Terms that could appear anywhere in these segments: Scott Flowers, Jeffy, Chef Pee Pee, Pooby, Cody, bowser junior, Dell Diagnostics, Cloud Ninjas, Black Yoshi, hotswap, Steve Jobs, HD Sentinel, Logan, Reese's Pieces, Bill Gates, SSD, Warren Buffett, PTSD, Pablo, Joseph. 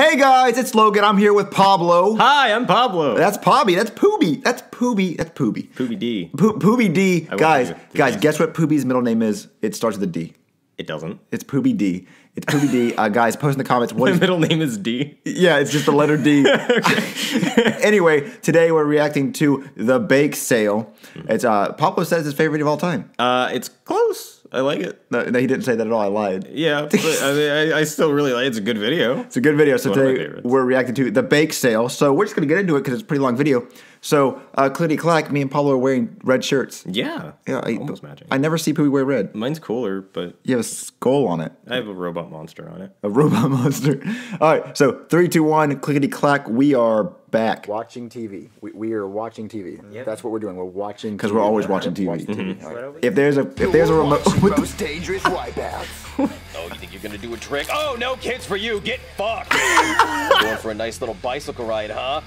Hey guys, it's Logan. I'm here with Pablo. Hi, I'm Pablo. That's Pooby. That's Pooby. That's Pooby. That's Pooby. Pooby D. Pooby D. Guys, guess what Pooby's middle name is? It starts with a D. It doesn't. It's Pooby D. It's Pooby D. Guys, post in the comments. What middle name is D? Yeah, it's just the letter D. Anyway, today we're reacting to the bake sale. It's Pablo says his favorite of all time. It's close. I like it. No, he didn't say that at all. I lied. Yeah, but I mean, I still really like it. It's a good video. It's a good video. So today we're reacting to the bake sale. So we're just going to get into it because it's a pretty long video. So clickety clack, me and Pablo are wearing red shirts. Yeah, almost matching. I never see Pooby wear red. Mine's cooler, but... You have a skull on it. I have a robot monster on it. A robot monster. All right, so 3, 2, 1, clickety clack, we are back. Watching TV. We are watching TV. Yep. That's what we're doing. We're watching TV. Because we're always watching TV. Mm-hmm. Right. If there's a remote... Most dangerous wipeouts. Oh, you think you're going to do a trick? Oh, no kids for you. Get fucked. Going for a nice little bicycle ride, huh?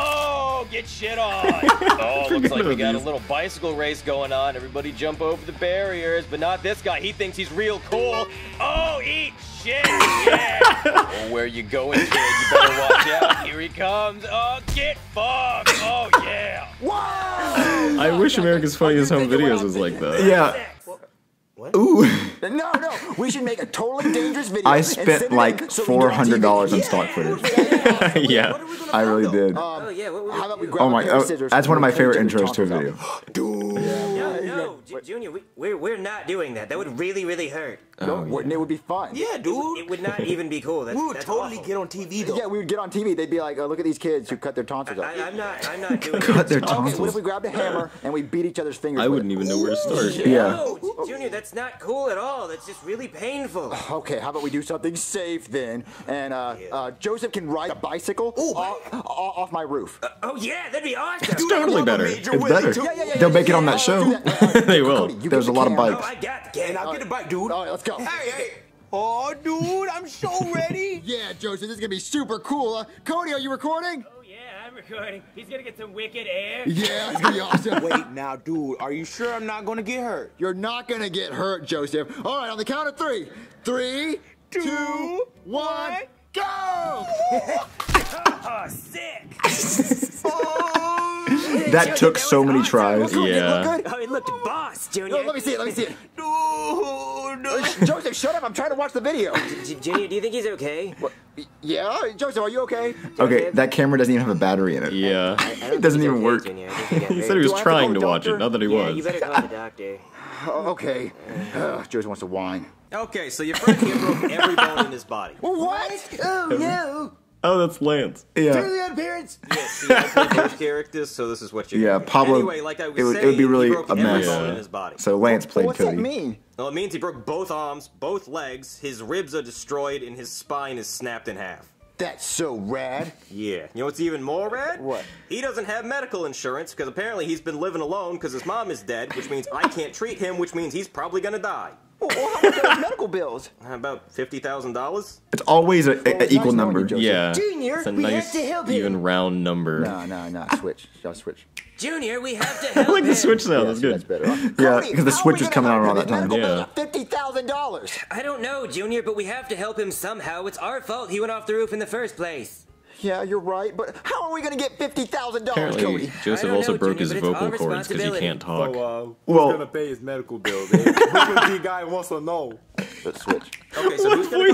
Oh, get shit on. Oh, looks like we got a little bicycle race going on. Everybody jump over the barriers, but not this guy. He thinks he's real cool. Oh, eat shit. Yeah. Oh, where you going, kid? You better watch out. Here he comes. Oh, get fucked. Oh, yeah. Whoa. I wish America's Funniest Home Videos was like that. Yeah. What? Ooh. No, we should make a totally dangerous video. I spent like $400 on stock footage. Yeah, I really did. Oh my, that's one of my favorite intros to a video. Dude. No, Junior, we're not doing that. That would really, really hurt. No, it would be fun. Yeah, dude. It would not even be cool. We would totally get on TV though. Yeah, we would get on TV. They'd be like, look at these kids who cut their tonsils out. I'm not doing that. Cut their tonsils. What if we grabbed a hammer and we beat each other's fingers? I wouldn't even know where to start. Yeah. Junior, that's not cool at all. That's just really painful. Okay, how about we do something safe then? And Joseph can ride a bicycle off my roof. Oh yeah, that'd be awesome. It's totally better. It's better. Yeah, They'll make it on that show. They will. Cody, there's a lot of bikes. Oh, I got the can. I'll get a bike, dude. All right, let's go. Hey. Oh, dude, I'm so ready. Yeah, Joseph, this is gonna be super cool. Cody, are you recording? I'm recording. He's gonna get some wicked air. Yeah, it's gonna be awesome. Wait, now, dude, are you sure I'm not gonna get hurt? You're not gonna get hurt, Joseph. All right, on the count of three. 3, 2, 1, go! Oh, sick! Oh, that took so many tries. Yeah. Oh, it looked boss, Junior. No, let me see it. No. Joseph, shut up. I'm trying to watch the video. Junior, do you think he's okay? What? Yeah, Joseph, are you okay? Okay, that camera doesn't even have a battery in it. Yeah. It doesn't even work. He said he was trying to watch it, not that he was. Yeah, you better call the doctor. Okay. Joseph wants to whine. Okay, so your friend here broke every bone in his body. What? Oh, no. Oh, that's Lance. Yeah. Do the appearance. Yes, yeah, see, I play characters, so this is what you. Yeah, Pablo. Anyway, like I was saying, it would be really a mess. In his body. So Lance played Cody. What's that mean? Well, it means he broke both arms, both legs. His ribs are destroyed, and his spine is snapped in half. That's so rad. Yeah. You know what's even more rad? What? He doesn't have medical insurance because apparently he's been living alone because his mom is dead, which means I can't treat him, which means he's probably gonna die. Well, how much are his medical bills? About $50,000. It's always an equal number. Yeah. Junior, we have to help him. Even round number. No. Switch. Just switch. Junior, we have to help him. I like the switch now. That's good. That's better. Yeah, because the switch was coming out around that time. Yeah. $50,000. I don't know, Junior, but we have to help him somehow. It's our fault he went off the roof in the first place. Yeah, you're right, but how are we going to get $50,000, Cody? Joseph also broke his vocal cords because he can't talk. So, who's going to pay his medical bill, dude? Who guy wants to know? Let's switch. Okay, so who's going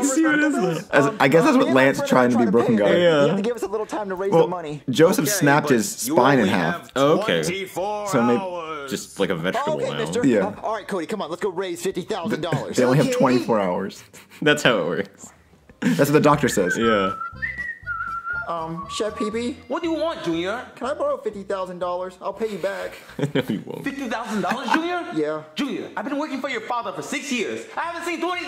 to I guess that's what Lance's trying to be, broken guy. Yeah. You have to give us a little time to raise the money. Joseph snapped his spine in half. Okay. So maybe just like a vegetable now. Yeah. All right, Cody, come on. Let's go raise $50,000. They only have 24 hours. That's how it works. That's what the doctor says. Yeah. Chef Pee Pee? What do you want, Junior? Can I borrow $50,000? I'll pay you back. No, you won't. $50,000, Junior? Yeah. Junior, I've been working for your father for 6 years. I haven't seen $20.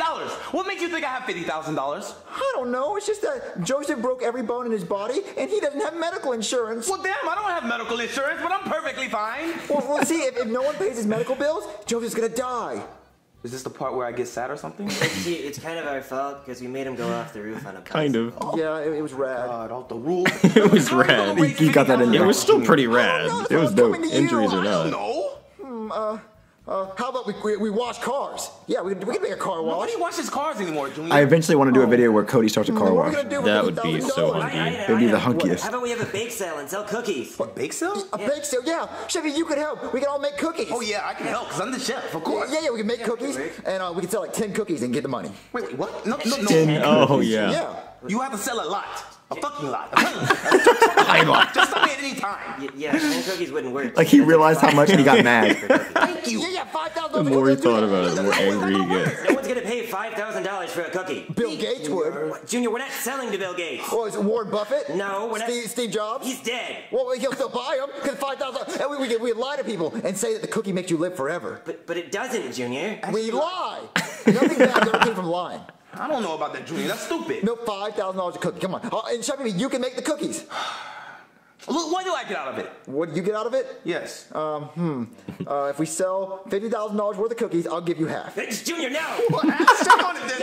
What makes you think I have $50,000? I don't know. It's just that Joseph broke every bone in his body, and he doesn't have medical insurance. Well, damn, I don't have medical insurance, but I'm perfectly fine. Well see, if no one pays his medical bills, Joseph's gonna die. Is this the part where I get sad or something? It's kind of our fault because we made him go off the roof on a bicycle. Kind of. Oh, yeah, it was rad. God, off the roof. It was rad. He got that in there. It was still pretty rad. It was dope. Injuries or not. No. How about we wash cars? Yeah, we can make a car wash. Nobody washes cars anymore, Junior. I eventually want to do a video where Cody starts a car wash. That would be so hunky. It would be the hunkiest. How about we have a bake sale and sell cookies? What, bake sale? A bake sale, yeah. Chevy, you could help. We can all make cookies. Oh, yeah, I can help because I'm the chef, of course. Yeah, we can make cookies, and we can sell like 10 cookies and get the money. Wait, what? No. Oh, yeah. Yeah. You have to sell a lot. A fucking lot. A lot. Just stop me at any time. Yeah, 10 cookies wouldn't work. Like, he realized how much and he got mad. Thank you. Yeah, $5,000. The more he thought about it, the more angry he gets. No one's gonna pay $5,000 for a cookie. Bill Gates would. Junior, we're not selling to Bill Gates. Oh, is it Warren Buffett? No, we're not. Steve Jobs? He's dead. Well, he'll still buy them because $5,000. And we lie to people and say that the cookie makes you live forever. But it doesn't, Junior. We lie. Nothing bad ever came from lying. I don't know about that, Junior. That's stupid. No, $5,000 a cookie. Come on. And Chef Pee Pee, you can make the cookies. Look, what do I get out of it? What do you get out of it? Yes. If we sell $50,000 worth of cookies, I'll give you half. It's Junior, now. Well, ass, check on it, then.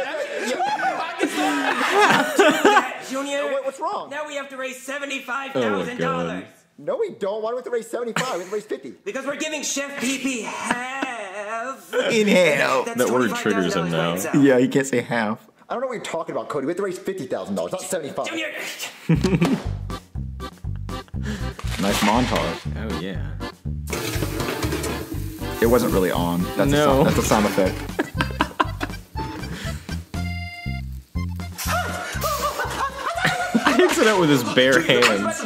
Junior, what's wrong? Now we have to raise $75,000. No, we don't. Why do we have to raise 75? We have to raise 50. Because we're giving Chef Pee Pee half. In hell. That word triggers him now. Yeah, he can't say half. I don't know what you're talking about, Cody. We have to raise $50,000, not 75. Junior. Nice montage. Oh yeah. It wasn't really on. That's no. That's a sound effect. He hits it out with his bare hands.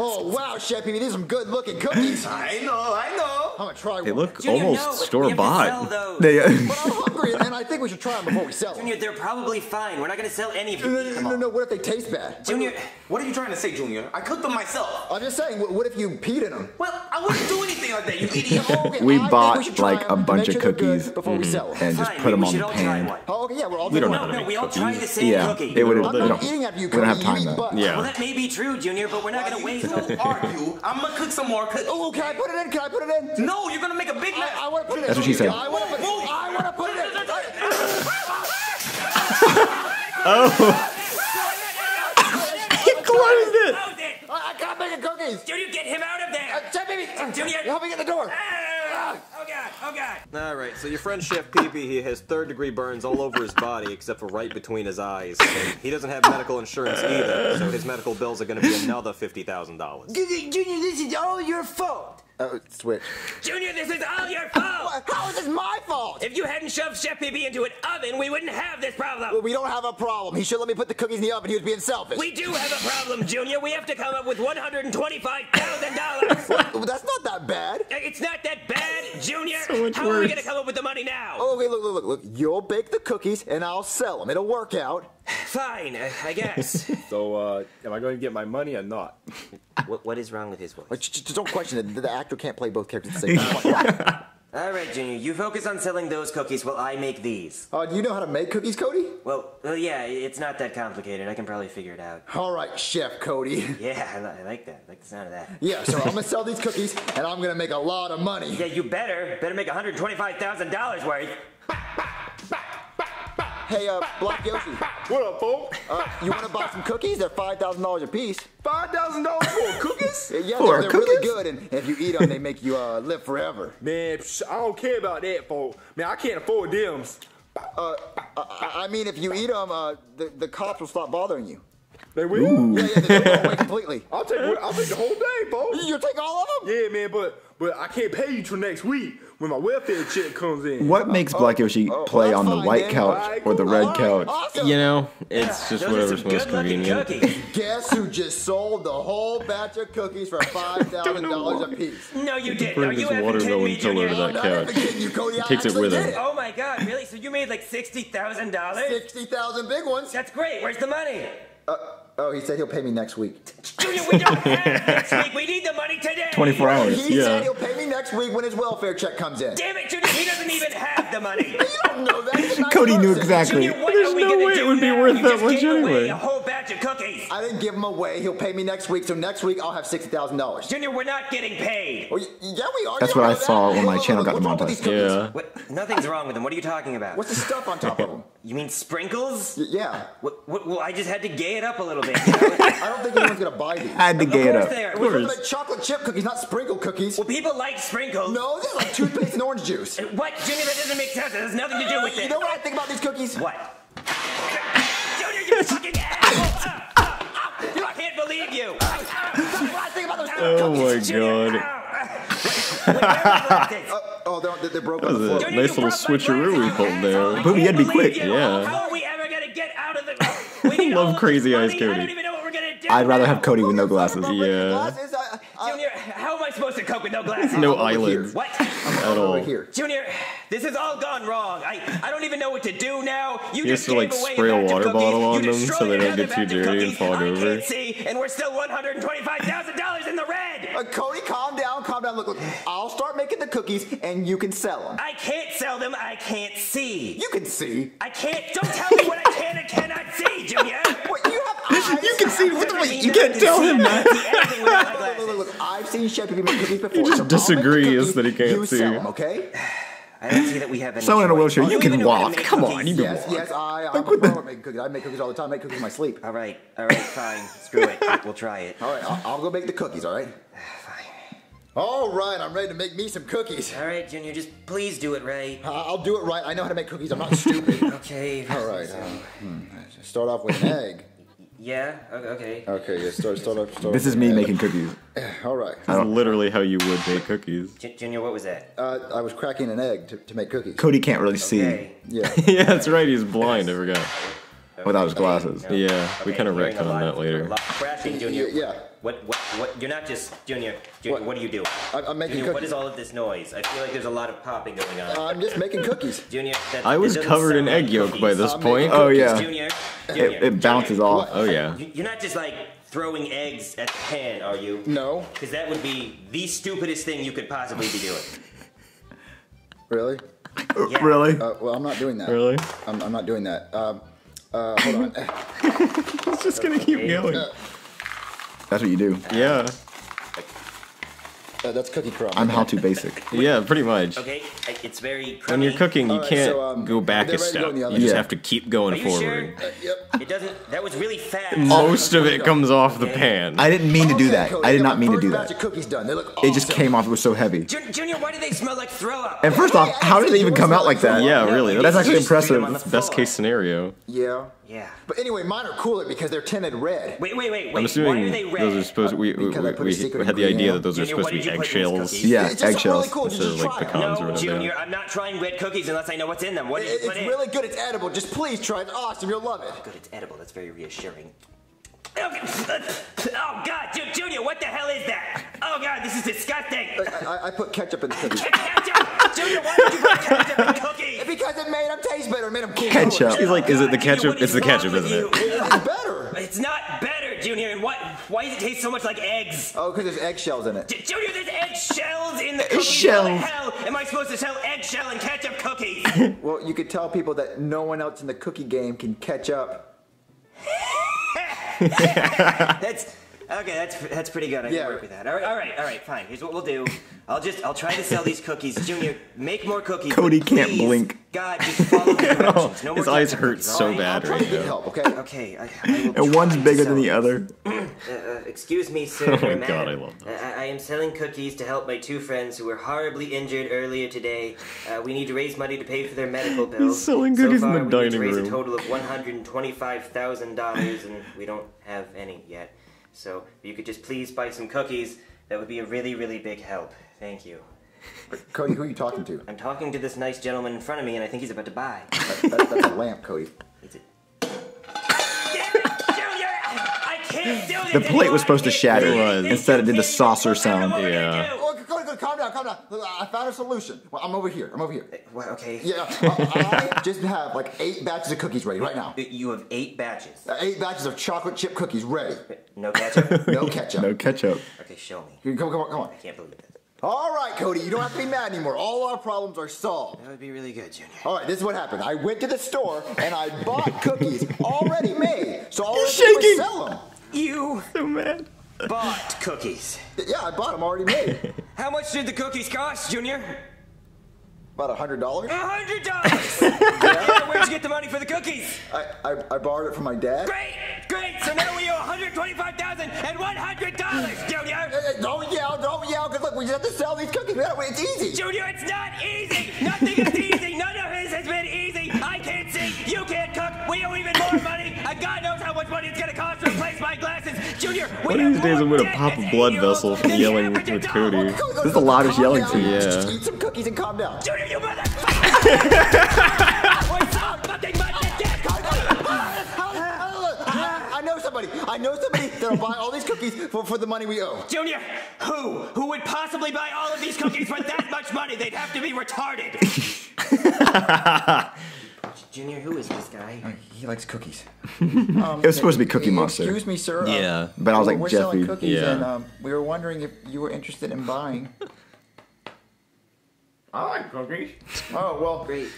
Oh wow, Chef Pee Pee, these are some good-looking cookies. I know. I'm gonna try one. They look Junior, almost store-bought. But I'm hungry, and I think we should try them before we sell them. Junior, they're probably fine. We're not gonna sell any of them. No. What if they taste bad? Junior, what are you trying to say, Junior? I cooked them myself. I'm just saying. What if you peed in them? Well, I wouldn't do anything like that. You idiot. Okay, we bought like a bunch of cookies before we sell them, and just put them on the pan. Oh, okay, yeah, we're all. We don't know how to make cookies. We all try the same cookie. They wouldn't. We don't have time though. Yeah. Well, that may be true, Junior, but we're not gonna waste. Don't argue. I'm gonna cook some more cookies. Oh, can I put it in? Can I put it in? No, you're gonna make a big mess. I want to put it in. That's what she said. I want to put it in. Oh. He closed it. I can't make the cookies. Junior, get him out of there. Junior, help me get the door. Oh God, oh God. All right, so your friend Chef Pee Pee, he has third-degree burns all over his body except for right between his eyes. And he doesn't have medical insurance either, so his medical bills are going to be another $50,000. Junior, this is all your fault. Oh, switch. Junior, this is all your fault. How is this my fault? If you hadn't shoved Chef Pee Pee into an oven, we wouldn't have this problem. Well, we don't have a problem. He should let me put the cookies in the oven. He was being selfish. We do have a problem, Junior. We have to come up with $125,000. Well, that's not that bad. It's not that bad, Junior. So much How worse. Are we gonna come up with the money now? Oh, okay, look. You'll bake the cookies and I'll sell them. It'll work out. Fine, I guess. So, am I going to get my money or not? What is wrong with his voice? Just don't question it. The actor can't play both characters at the same time. All right, Junior, you focus on selling those cookies while I make these. Do you know how to make cookies, Cody? Well, yeah, it's not that complicated. I can probably figure it out. All right, Chef Cody. Yeah, I like that. I like the sound of that. Yeah, so I'm going to sell these cookies, and I'm going to make a lot of money. Yeah, you better. Better make $125,000 worth. Hey, Black Yoshi. What up, folks? You want to buy some cookies? They're $5,000 a piece. $5,000 for cookies? Yeah, they're cookies? Really good, and if you eat them, they make you live forever. Man, I don't care about that, folks. Man, I can't afford them. I mean, if you eat them, the cops will stop bothering you. They will? Yeah, they go away completely. I'll take the whole day, folks. You'll take all of them? Yeah, man, but I can't pay you till next week when my welfare check comes in. What makes Black Yoshi play on the white couch or the red couch? Awesome. You know, it's just whatever's most convenient. Guess who just sold the whole batch of cookies for $5,000 a piece? No, you didn't. Are you ever kidding me, Junior? No, I'm not kidding you, Cody. Takes it with him. Oh my God, really? So you made like $60,000? 60,000 big ones. That's great. Where's the money? Oh, he said he'll pay me next week. Junior, we don't have next week. We need the money today. 24 hours. He said he'll pay me next week when his welfare check comes in. Damn it, Junior. He doesn't even have have the money. You don't know that. Cody knew exactly. Junior, there's no way it would be worth that much anyway. A whole batch of cookies. I didn't give them away. He'll pay me next week, so next week I'll have $60,000. Junior, we're not getting paid. Well, yeah, we are. That's what I saw when my channel got the montage. Yeah. What? Nothing's wrong with them. What are you talking about? What's the stuff on top of them? You mean sprinkles? Yeah. What, well, I just had to gay it up a little bit. I don't think anyone's gonna buy these. I had to gay it up. We're like chocolate chip cookies, not sprinkle cookies. Well, people like sprinkles. No, they're like toothpaste and orange juice. What, Junior? That doesn't make sense. It has nothing to do with it. You know what I think about these cookies? What? Junior, you fucking asshole! I can't believe you. What I think about those cookies? Oh my god. Oh, they're broken. That was a nice little switcheroo we pulled there. Pooby, you had to be quick. Yeah. How are we ever gonna get out of the? I love crazy eyes, Cody. I don't even know what we're gonna do. I'd rather have Cody with no glasses. Yeah. Junior, how am I supposed to cope with no glasses? No eyelids. What? At all. Junior, this has all gone wrong. I don't even know what to do now. You just gave away spray a water bottle on them so they don't get too dirty and fog over. I can't see, and we're still $125,000 in the red. Cody, calm down, calm down. Look, I'll start making the cookies, and you can sell them. I can't sell them. I can't see. You can see. I can't. Don't tell me what I can and cannot see, Junior. What, you have eyes. You can see. What the fuck? You can't tell him that. Look, I've seen Chef Pee Pee make cookies before. He just disagrees that he can't see. Okay. I don't see that we have any. Someone in a wheelchair, you can walk. Come on, you can walk. Yes, I'm a pro at making cookies. I make cookies all the time. I make cookies in my sleep. All right, fine. Screw it. We'll try it. All right, I'll go make the cookies. All right. Fine. All right, I'm ready to make me some cookies. All right, Junior, just please do it right. I'll do it right. I know how to make cookies. I'm not stupid. Okay. All right. Start off with an egg. Yeah. Okay. Okay. Yeah. Start. This is me making cookies. All right. That's literally how you would make cookies. Junior, what was that? I was cracking an egg to make cookies. Cody can't really see. Yeah. Yeah, that's right. He's blind. I forgot. Without his glasses. No. Yeah. Okay, we kind of retcon on that later. Crafting, Junior. Yeah. What? You're not just Junior. Junior, what do you do? I'm making cookies. What is all of this noise? I feel like there's a lot of popping going on. I'm just making cookies. Junior, I was covered in egg yolk by this point. Oh yeah. Junior, it bounces off. Oh yeah. You're not just like throwing eggs at the pan, are you? No. Because that would be the stupidest thing you could possibly be doing. Really? Yeah. Really? Well, I'm not doing that. Really? I'm not doing that. Hold on. It's just gonna keep going. That's what you do. Yeah. That's cookie crumb. I'm how to basic. Yeah, pretty much. Okay, it's very crummy. When you're cooking, you can't go back a step. You just have to keep going forward. Sure? Yep. It doesn't. That was really fast. Most of it comes off the pan. I didn't mean to do that. I did not mean to do that. It just came off. It was so heavy. Junior, why do they smell like throw up? And first off, how did they even come out like that? Yeah, really. That's actually impressive. That's best case scenario. Yeah. Yeah. But anyway, mine are cooler because they're tinted red. Wait. I'm assuming why are they red? Those are supposed to, we had the idea that those are supposed to be eggshells. Yeah, eggshells. Really cool. Just like pecans or whatever. Junior, I'm not trying red cookies unless I know what's in them. What is it? It's really good. It's edible. Just please try it. Awesome. You'll love it. Good. It's edible. That's very reassuring. Oh God, Junior, what the hell is that? Oh God, this is disgusting. I put ketchup in the cookies. Ketchup? Junior, why did you put ketchup in cookies? Because it made them taste better. It made them cool. Ketchup. He's like, is it the ketchup? Junior, it's the ketchup, isn't it? It's better. It's not better, Junior. And why does it taste so much like eggs? Oh, because there's eggshells in it. Junior, there's eggshells in the cookies. How the hell am I supposed to sell eggshell and ketchup cookies? Well, you could tell people that no one else in the cookie game can catch up. That's pretty good. I can work with that. All right, fine. Here's what we'll do. I'll try to sell these cookies. Junior, make more cookies. Cody can't blink. God, just follow the directions. No more. His eyes hurt so bad right now. Help, okay. And one's bigger than the other. Excuse me, sir. Oh my God, I love those. I am selling cookies to help my two friends who were horribly injured earlier today. We need to raise money to pay for their medical bills. He's selling cookies in the dining room. We need to raise a total of $125,000, and we don't have any yet. So if you could just please buy some cookies, that would be a really, really big help. Thank you. Cody, who are you talking to? I'm talking to this nice gentleman in front of me, and I think he's about to buy. That's a lamp, Cody. It's a... I can't do this. The plate was supposed to shatter. Instead, it did the saucer sound. Yeah. Calm down. I found a solution. Well, I'm over here. What? Okay. Yeah. I just have like 8 batches of cookies ready right now. You have 8 batches. 8 batches of chocolate chip cookies ready. No ketchup. No ketchup. Okay, show me. Come on. I can't believe it. All right, Cody, you don't have to be mad anymore. All our problems are solved. That would be really good, Junior. All right, this is what happened. I went to the store and I bought cookies already made. So all I did was sell them. You so mad. Bought cookies. Yeah, I bought them already made. How much did the cookies cost, Junior? About $100. $100! Yeah, where'd you get the money for the cookies? I borrowed it from my dad. Great! Great! So now we owe $125,100, Junior! Don't yell, because look, we just have to sell these cookies. It's easy! Junior, it's not easy! Nothing is easy! None of his has been easy! I can't sing! You can't cook! We owe even more money! And God knows how much money it's gonna cost to replace my glasses! Junior, we one of these days I'm gonna pop a blood vessel from yelling with Cody. This is a lot of yelling to me. Yeah. Just eat some cookies and calm down. Junior, you I know somebody that'll buy all these cookies for the money we owe. Junior, who would possibly buy all of these cookies for that much money? They'd have to be retarded. Junior, who is this guy? He likes cookies. It was supposed to be Cookie Monster. Excuse me, sir. Yeah. But I was like, Jeffy. Yeah. And we were wondering if you were interested in buying. I like cookies. Oh, well, great.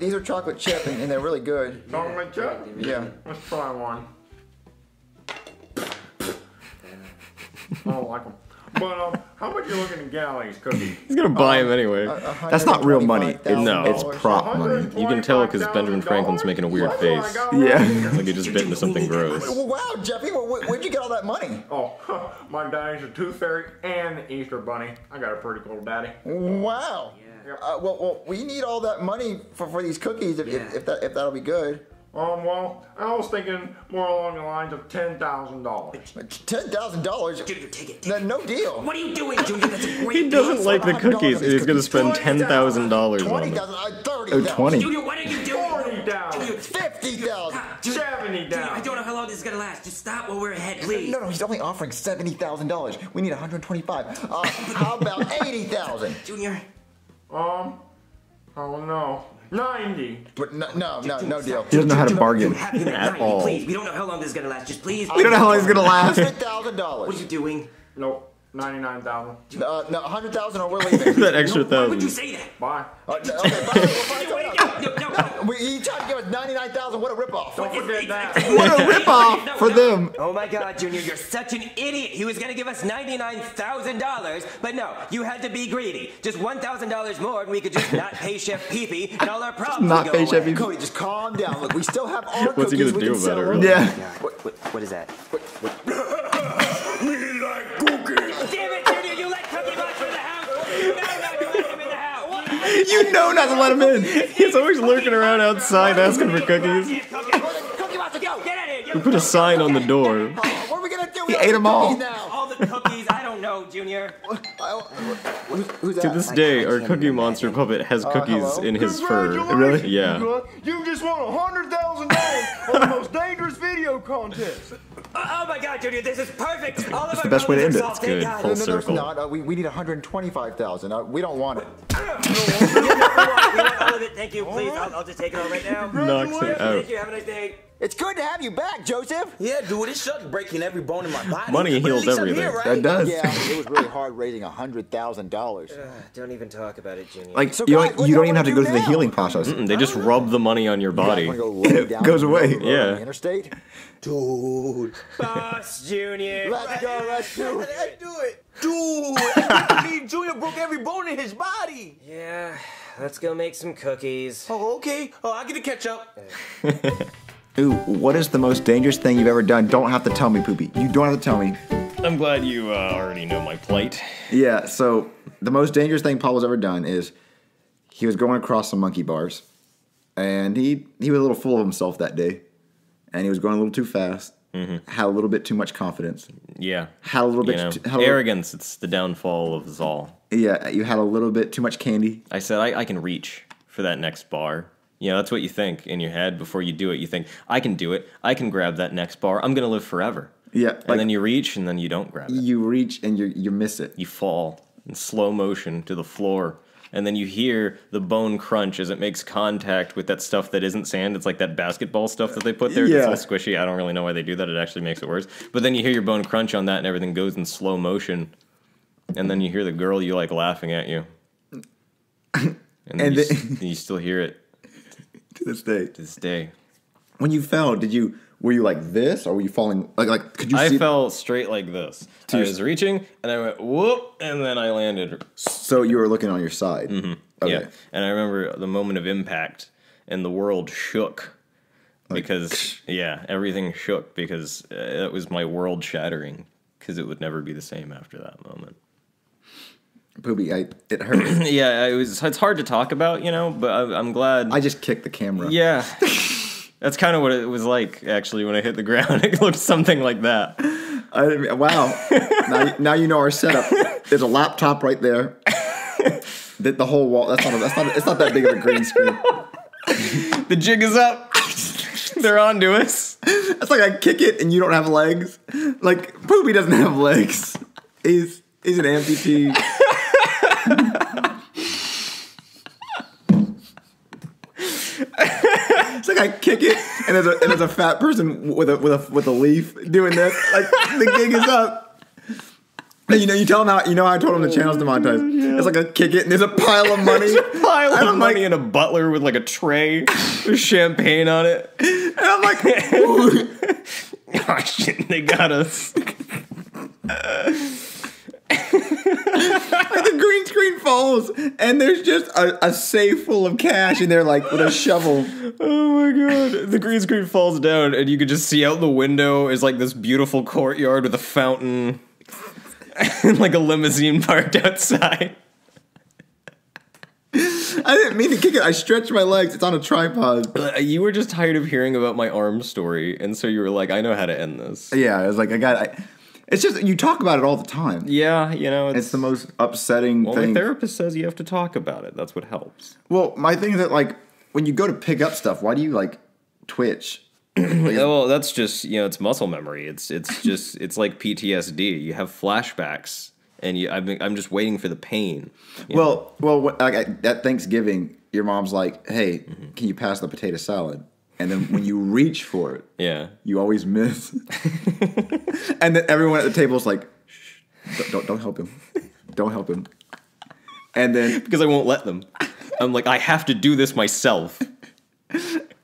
These are chocolate chip, and they're really good. Yeah, chocolate chip? Yeah. Let's try one. I don't like them. But how much you looking to get all these cookies? He's going to buy them anyway. That's not real money. No, it's prop money. You can tell because Benjamin Franklin's making a weird face. Yeah. Like he just bit into something gross. Wow, Jeffy, where'd you get all that money? Oh, my daddy's a tooth fairy and the Easter bunny. I got a pretty cool daddy. Wow. Yeah. Well, we need all that money for these cookies if that'll be good. Well, I was thinking more along the lines of $10,000. $10,000? Junior, take it. No deal. What are you doing, Junior? That's a great deal. He doesn't like the cookies. He's going to spend $10,000 on them. $20,000. $20,000. Junior, what are you doing? $40,000. $50,000. $70,000. Junior, I don't know how long this is going to last. Just stop while we're ahead, please. No, he's only offering $70,000. We need $125,000. How about $80,000? Junior. Oh, no. 90. But no deal. He doesn't know how to bargain at all. Please, we don't know how long this is gonna last. Just please. We don't know how long it's gonna last. $100,000. What are you doing? No, 99,000. No, 100,000 or we're leaving. That extra thousand. Why would you say that? Bye. Okay, bye. No. He tried to give us 99,000. What a ripoff! Don't forget that. What a ripoff for them. Oh my God, Junior, you're such an idiot. He was gonna give us $99,000, but no, you had to be greedy. Just $1,000 more, and we could just not pay Chef Pee Pee, and all our problems would go away. Cody, just calm down. Look, we still have all our cookies. What's he gonna do about it? Really? Yeah. What is that? We like cookies. Damn it, Junior, you let Cookie Monster in the house. You know not to let him in the house. You know not to let him in. He's always lurking around outside asking for cookies. We put a sign on the door. What are we gonna do? He ate them all. All the cookies. I don't know, Junior. To this day, our Cookie Monster puppet has cookies in his fur. Really? Yeah. You just won $100,000 on the most dangerous video contest. Oh my God, Junior, this is perfect. All that's the best way to end it. It's good. Full circle. We need $125,000. We don't want it. We want all of it. Thank you, please. I'll just take it all right now. Knocks it out. Thank you. Have a nice day. It's good to have you back, Joseph. Yeah, dude, it sucks breaking every bone in my body. Money heals everything. Here, right? That does. Yeah, it was really hard raising $100,000. Don't even talk about it, Junior. Like, so you don't even have to go through the healing process. They just rub the money on your body. It goes away. Yeah. Interstate. Dude. Boss, Junior. Let's go. Let's do it. Let's do it. Dude, I mean, Junior broke every bone in his body. Yeah. Let's go make some cookies. Oh, okay. Oh, I get to catch up. Ooh, what is the most dangerous thing you've ever done? Don't have to tell me, Pooby. You don't have to tell me. I'm glad you already know my plight. Yeah, so the most dangerous thing Pablo's ever done is he was going across some monkey bars, and he was a little full of himself that day, and he was going a little too fast, had a little bit too much confidence. Yeah. Had a little bit arrogance, it's the downfall of us all. Yeah, you had a little bit too much candy. I said, I can reach for that next bar. You know, that's what you think in your head before you do it. You think, I can do it. I can grab that next bar. I'm going to live forever. Yeah. Like, and then you reach, and then you don't grab it. You reach, and you miss it. You fall in slow motion to the floor. And then you hear the bone crunch as it makes contact with that stuff that isn't sand. It's like that basketball stuff that they put there. Yeah. It's all squishy. I don't really know why they do that. It actually makes it worse. But then you hear your bone crunch on that, and everything goes in slow motion. And then you hear the girl you like laughing at you. And you still hear it. To this day. To this day. When you fell, were you like this, or were you falling? Like could you see? I fell straight like this. I was reaching, and I went, whoop, and then I landed. So you were looking on your side. Mm-hmm. Okay. Yeah. And I remember the moment of impact, and the world shook. Because, yeah, everything shook because that was my world shattering, because it would never be the same after that moment. Pooby, it hurt. Yeah, it's hard to talk about, you know, but I'm glad. I just kicked the camera. Yeah. That's kind of what it was like, actually, when I hit the ground. It looked something like that. Wow. now you know our setup. There's a laptop right there. The whole wall. It's not that big of a green screen. The jig is up. They're on to us. It's like I kick it and you don't have legs. Like, Pooby doesn't have legs. He's an amputee. It's like I kick it and there's a fat person with a leaf doing this. Like, the gig is up. And you tell him I told him the channel's demonetized. Yeah. It's like I kick it and there's a pile of money. There's a pile of money and a butler with like a tray with champagne on it. And I'm like, oh shit, they got us. Like the green screen falls and there's just a safe full of cash and they're like with a shovel. Oh my god. The green screen falls down and you can just see out the window is like this beautiful courtyard with a fountain and like a limousine parked outside. I didn't mean to kick it. I stretched my legs. It's on a tripod. You were just tired of hearing about my arm story, and so you were like, I know how to end this. Yeah, I was like, it's just, you talk about it all the time. Yeah, you know. It's the most upsetting thing. Well, my therapist says you have to talk about it. That's what helps. Well, my thing is that, like, when you go to pick up stuff, why do you, like, twitch? Well, that's just, you know, it's muscle memory. It's just, it's like PTSD. You have flashbacks. And I'm just waiting for the pain. At Thanksgiving, your mom's like, "Hey, can you pass the potato salad?" And then when you reach for it, yeah, you always miss. And then everyone at the table's like, "Shh, don't help him, don't help him." And then because I won't let them, I'm like, I have to do this myself.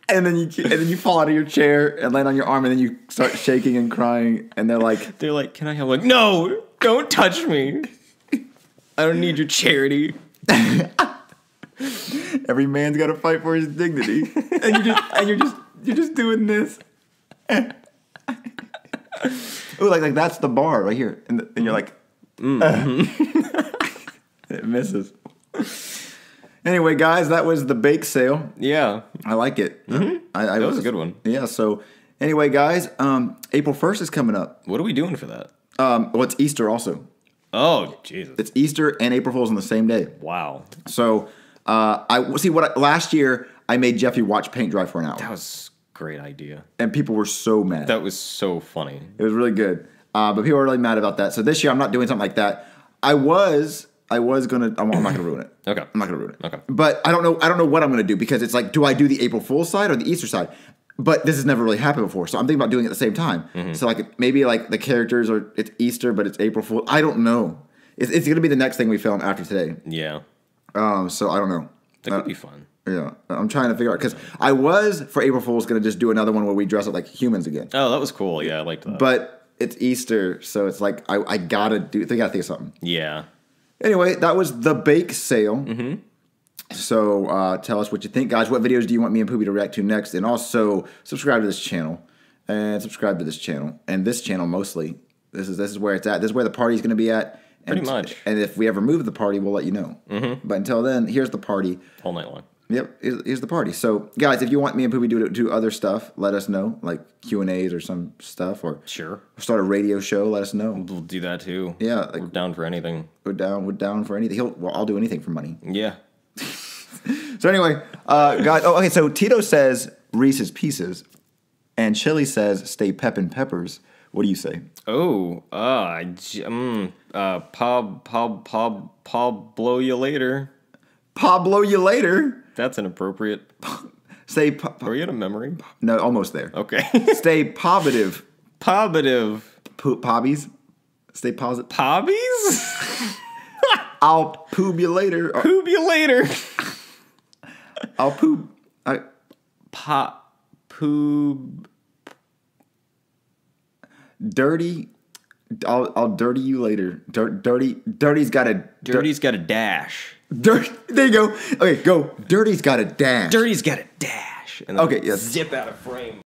And then you fall out of your chair and land on your arm, and then you start shaking and crying. And they're like, "Can I help?" I'm like, no. Don't touch me. I don't need your charity. Every man's got to fight for his dignity. And you're just doing this. Ooh, like that's the bar right here. And you're like, It misses. Anyway, guys, that was the bake sale. Yeah. I like it. Mm-hmm. That was a good one. Yeah, so anyway, guys, April 1st is coming up. What are we doing for that? Well, it's Easter also. Oh, Jesus. It's Easter and April Fool's on the same day. Wow. So, last year, I made Jeffy watch paint dry for an hour. That was a great idea. And people were so mad. That was so funny. It was really good. But people were really mad about that. So this year, I'm not doing something like that. I'm not gonna ruin it. Okay. I'm not gonna ruin it. Okay. But I don't know what I'm gonna do, because it's like, do I do the April Fool's side or the Easter side? But this has never really happened before, so I'm thinking about doing it at the same time. Mm-hmm. So like maybe like the characters are, it's Easter, but it's April Fool. I don't know. It's gonna be the next thing we film after today. Yeah. So I don't know. That could be fun. Yeah. I'm trying to figure out, because I was for April Fool's gonna just do another one where we dress up like humans again. Oh, that was cool. Yeah, I liked that. But it's Easter, so it's like I gotta do. I gotta think of something. Yeah. Anyway, that was the bake sale. Mm-hmm. So tell us what you think, guys. What videos do you want me and Pooby to react to next? And also subscribe to this channel. And subscribe to this channel. And this channel mostly. This is where it's at. This is where the party's going to be at. And, pretty much. And if we ever move the party, we'll let you know. Mm-hmm. But until then, here's the party. All night long. Yep, here's the party. So, guys, if you want me and Pooby to do other stuff, let us know. Like Q&As or some stuff. Or sure. Start a radio show, let us know. We'll do that too. Yeah. Like, we're down for anything. We're down for anything. I'll do anything for money. Yeah. So anyway, guys. Oh, okay. So Tito says Reese's Pieces, and Chili says stay peppin' peppers. What do you say? Oh, Pablo you later. Pablo you later. That's inappropriate. Are you at a memory? No, almost there. Okay. Stay positive. Pobbies. Stay positive. Pobbies? I'll poob you later. Poob you later. I'll poob. Poob. Dirty. I'll dirty you later. Dirty's got a dash. There you go. Okay, go. Dirty's got a dash. Dirty's got a dash. And okay, yes. Zip out of frame.